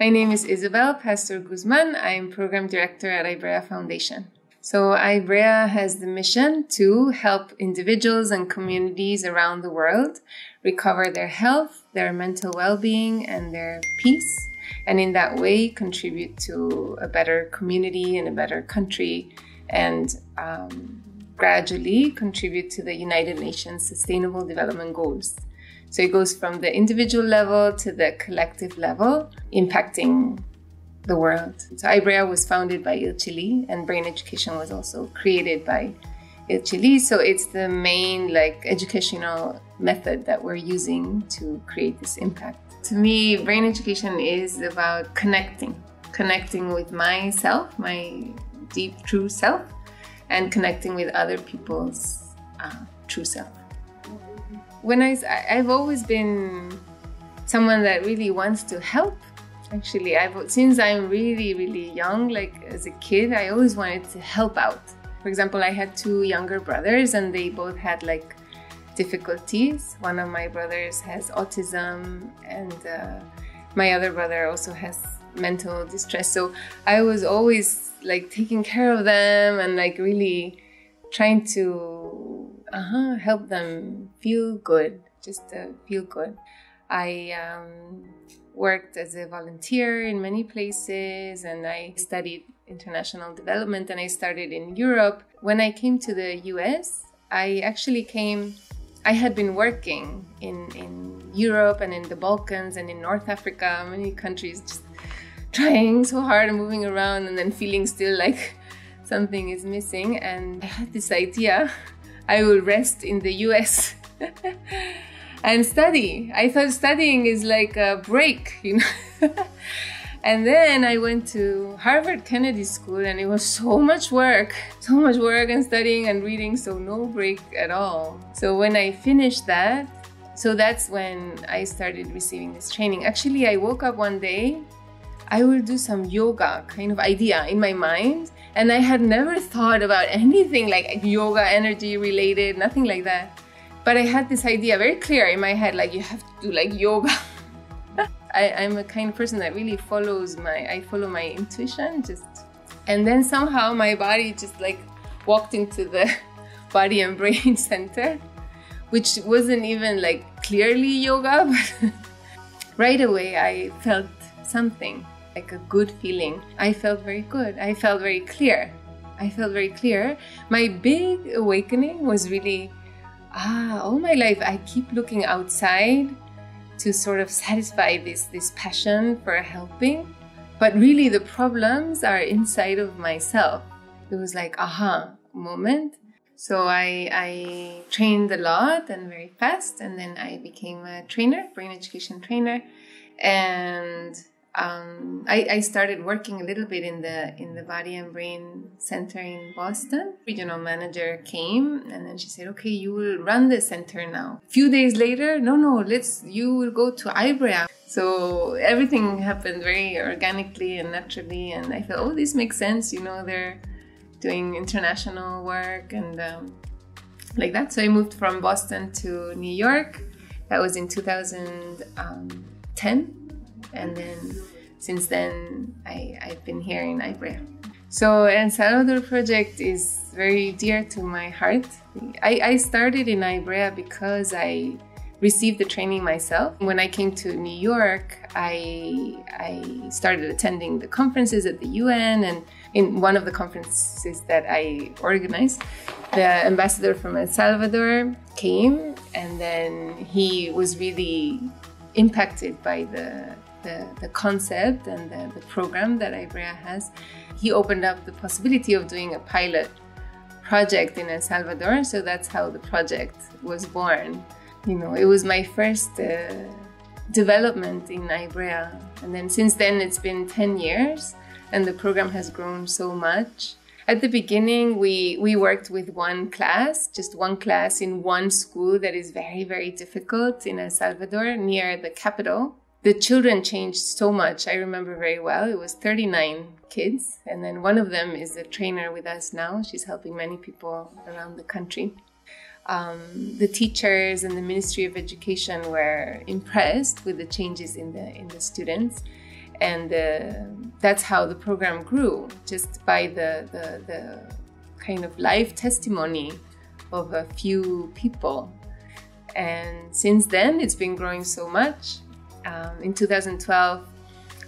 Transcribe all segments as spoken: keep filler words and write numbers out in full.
My name is Isabel Pastor Guzman. I am Program Director at IBREA Foundation. So IBREA has the mission to help individuals and communities around the world recover their health, their mental well-being, and their peace, and in that way contribute to a better community and a better country, and um, gradually contribute to the United Nations Sustainable Development Goals. So it goes from the individual level to the collective level, impacting the world. So IBREA was founded by Ilchi Lee, and Brain Education was also created by Ilchi Lee. So it's the main like educational method that we're using to create this impact. To me, Brain Education is about connecting, connecting with myself, my deep true self, and connecting with other people's uh, true self. When I, I've always been someone that really wants to help. Actually, I've, since I'm really, really young, like as a kid, I always wanted to help out. For example, I had two younger brothers and they both had like difficulties. One of my brothers has autism and uh, my other brother also has mental distress. So I was always like taking care of them and like really trying to uh-huh, help them feel good, just to feel good. I um, worked as a volunteer in many places, and I studied international development, and I started in Europe. When I came to the U S, I actually came, I had been working in, in Europe and in the Balkans and in North Africa, many countries, just trying so hard and moving around and then feeling still like something is missing. And I had this idea, I will rest in the U S and study. I thought studying is like a break, you know. And then I went to Harvard Kennedy School, and it was so much work, so much work and studying and reading, so no break at all. So when I finished that, so that's when I started receiving this training. Actually, I woke up one day, I will do some yoga kind of idea in my mind, and I had never thought about anything like yoga, energy related, nothing like that. But I had this idea very clear in my head, like you have to do like yoga. I, I'm a kind of person that really follows my, I follow my intuition just. And then somehow my body just like walked into the body and brain center, which wasn't even like clearly yoga, but right away I felt something, like a good feeling. I felt very good, I felt very clear. I felt very clear. My big awakening was really, ah, all my life I keep looking outside to sort of satisfy this, this passion for helping, but really the problems are inside of myself. It was like, aha, moment. So I, I trained a lot and very fast, and then I became a trainer, brain education trainer, and um, I, I started working a little bit in the, in the Body and Brain Center in Boston. Regional manager came, and then she said, okay, you will run the center now. A few days later, no, no, let's, you will go to IBREA. So everything happened very organically and naturally, and I felt, oh, this makes sense, you know, they're doing international work and um, like that. So I moved from Boston to New York. That was in two thousand ten. And then, since then, I, I've been here in IBREA. So El Salvador project is very dear to my heart. I, I started in IBREA because I received the training myself. When I came to New York, I, I started attending the conferences at the U N, and in one of the conferences that I organized, the ambassador from El Salvador came, and then he was really impacted by the The, the concept and the, the program that IBREA has. He opened up the possibility of doing a pilot project in El Salvador, so that's how the project was born. You know, it was my first uh, development in IBREA, and then since then it's been ten years, and the program has grown so much. At the beginning, we, we worked with one class, just one class in one school that is very, very difficult in El Salvador, near the capital. The children changed so much. I remember very well. It was thirty-nine kids. And then one of them is a trainer with us now. She's helping many people around the country. Um, the teachers and the Ministry of Education were impressed with the changes in the, in the students. And uh, that's how the program grew, just by the, the, the kind of life testimony of a few people. And since then, it's been growing so much. Um, in two thousand twelve,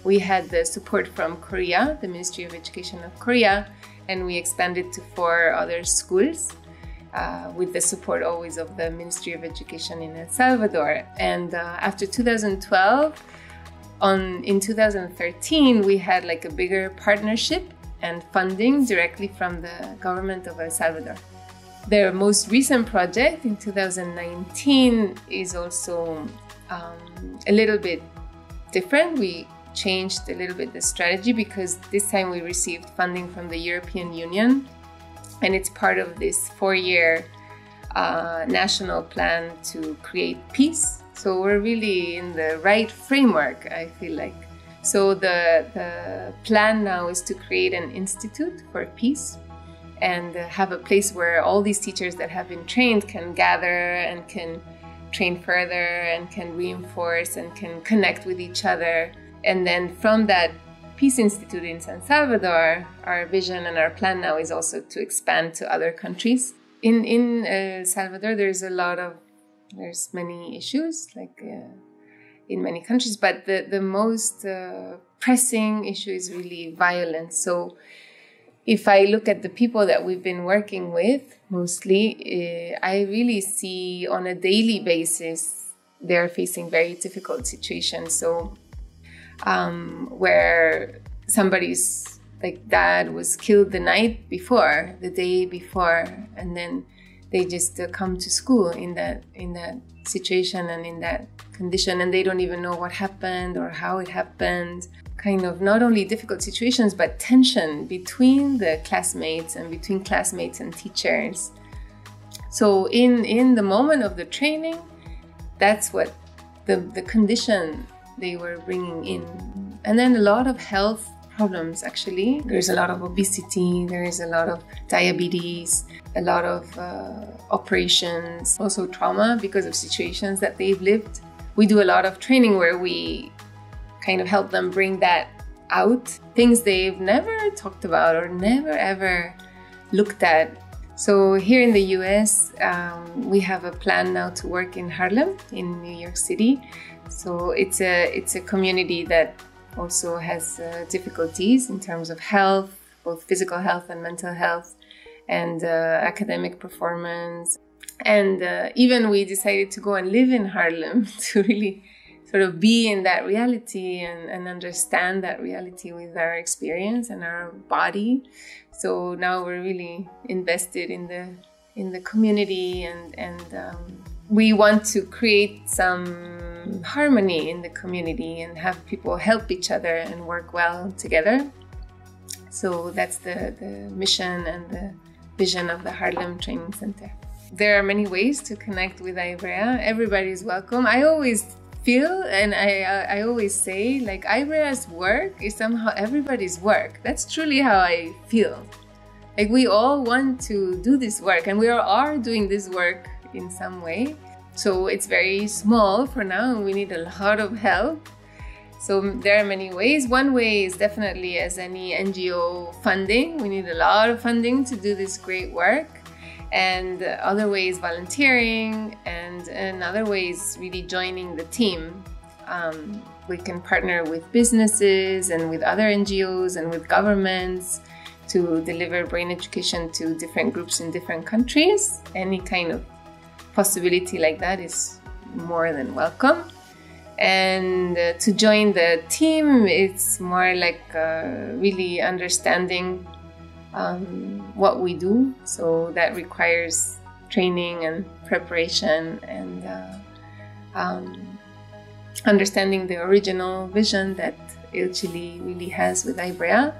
we had the support from Korea, the Ministry of Education of Korea, and we expanded to four other schools, uh, with the support always of the Ministry of Education in El Salvador. And uh, after two thousand twelve, on, in two thousand thirteen, we had like a bigger partnership and funding directly from the government of El Salvador. Their most recent project in two thousand nineteen is also um, a little bit different. We changed a little bit the strategy because this time we received funding from the European Union, and it's part of this four-year uh, national plan to create peace. So we're really in the right framework, I feel like. So the, the plan now is to create an institute for peace and have a place where all these teachers that have been trained can gather and can train further and can reinforce and can connect with each other. And then from that Peace Institute in San Salvador, our vision and our plan now is also to expand to other countries. In, in El Salvador, there's a lot of, there's many issues, like uh, in many countries, but the, the most uh, pressing issue is really violence. So if I look at the people that we've been working with, mostly, uh, I really see on a daily basis, they're facing very difficult situations. So Um, where somebody's like dad was killed the night before, the day before, and then they just uh, come to school in that in that situation and in that condition, and they don't even know what happened or how it happened. Kind of not only difficult situations, but tension between the classmates and between classmates and teachers. So in in the moment of the training, that's what the the condition they were bringing in. And then a lot of health problems, actually. There's a lot of obesity, there is a lot of diabetes, a lot of uh, operations, also trauma because of situations that they've lived. We do a lot of training where we kind of help them bring that out, things they've never talked about or never ever looked at. So here in the U S, um, we have a plan now to work in Harlem, in New York City. So it's a, it's a community that also has uh, difficulties in terms of health, both physical health and mental health, and uh, academic performance. And uh, even we decided to go and live in Harlem to really sort of be in that reality and, and understand that reality with our experience and our body. So now we're really invested in the, in the community, and, and um, we want to create some harmony in the community and have people help each other and work well together. So that's the, the mission and the vision of the Harlem Training Center. There are many ways to connect with IBREA. Everybody is welcome. I always feel, and I, I always say, like, IBREA's work is somehow everybody's work. That's truly how I feel. Like, we all want to do this work, and we are, are doing this work in some way. So it's very small for now, and we need a lot of help. So there are many ways. One way is definitely, as any N G O, funding. We need a lot of funding to do this great work. And other way is volunteering. And another way is really joining the team. Um, we can partner with businesses and with other N G Os and with governments to deliver brain education to different groups in different countries. Any kind of possibility like that is more than welcome. And uh, to join the team, it's more like uh, really understanding um, what we do. So that requires training and preparation and uh, um, understanding the original vision that Ilchi Lee really has with IBREA.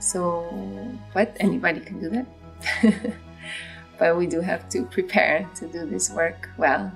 So, but anybody can do that. But we do have to prepare to do this work well.